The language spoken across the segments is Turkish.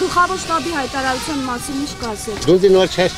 Գլխավոր շտաբի հայտարարության մասին ինչ կասեք։ Դու դինոր չես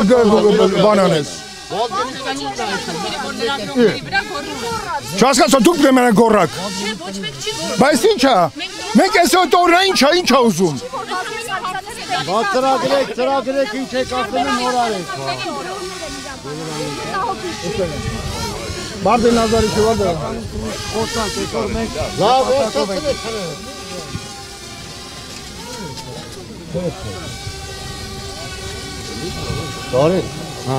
ճանաչում։ Trak direk içe kapının moral et. Barda nazar işi var da. Korsan seçmek. La korsan seçmek. Doğru. Ha.